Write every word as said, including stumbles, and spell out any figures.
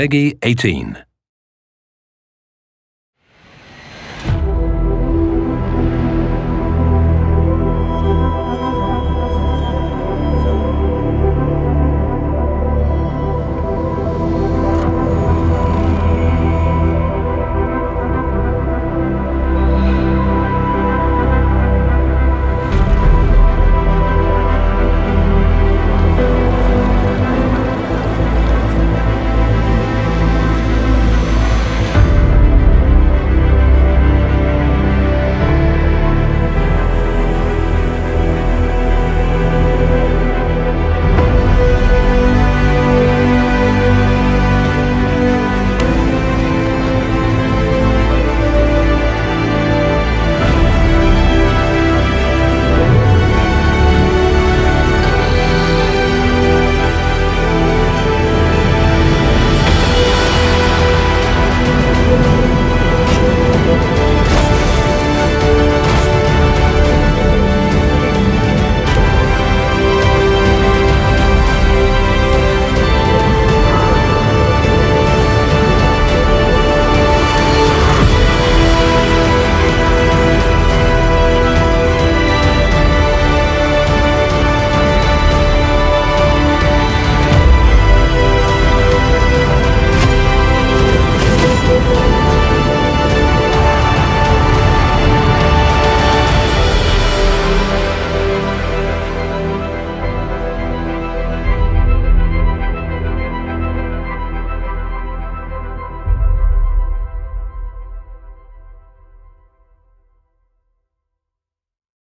Peggy eighteen.